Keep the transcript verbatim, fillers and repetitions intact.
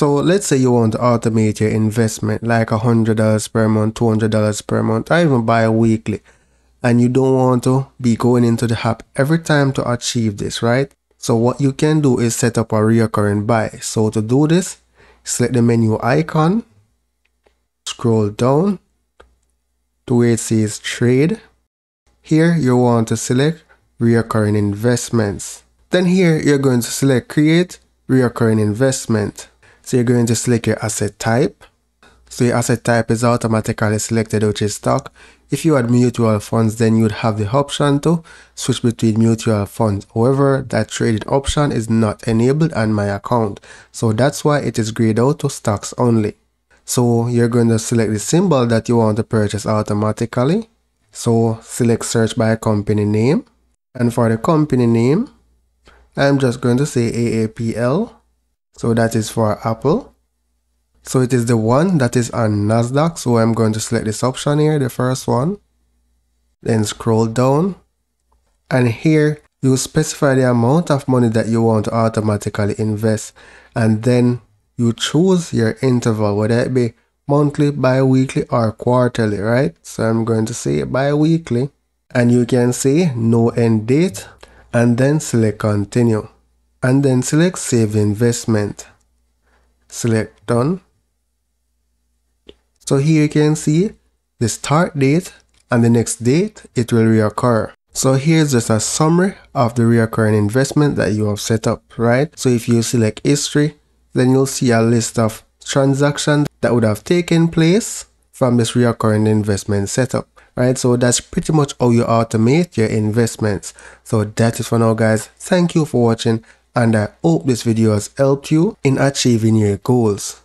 So let's say you want to automate your investment, like one hundred dollars per month, two hundred dollars per month, or even bi-weekly. And you don't want to be going into the app every time to achieve this, right? So what you can do is set up a recurring buy. So to do this, select the menu icon, scroll down to where it says trade. Here you want to select recurring investments. Then here you're going to select create recurring investment. So you're going to select your asset type. So your asset type is automatically selected, which is stock. If you had mutual funds, then you'd have the option to switch between mutual funds. However, that trading option is not enabled on my account. So that's why it is grayed out to stocks only. So you're going to select the symbol that you want to purchase automatically. So select search by company name. And for the company name, I'm just going to say A A P L. So that is for Apple. So it is the one that is on Nasdaq, so I'm going to select this option here, the first one. Then scroll down. And here, you specify the amount of money that you want to automatically invest. And then you choose your interval, whether it be monthly, bi-weekly, or quarterly, right? So I'm going to say bi-weekly. And you can say no end date. And then select continue. And then select save investment. Select done. So here you can see the start date and the next date it will reoccur. So here's just a summary of the reoccurring investment that you have set up, right? So if you select history, then you'll see a list of transactions that would have taken place from this reoccurring investment setup, right? So that's pretty much how you automate your investments. So that is for now, guys. Thank you for watching, and I hope this video has helped you in achieving your goals.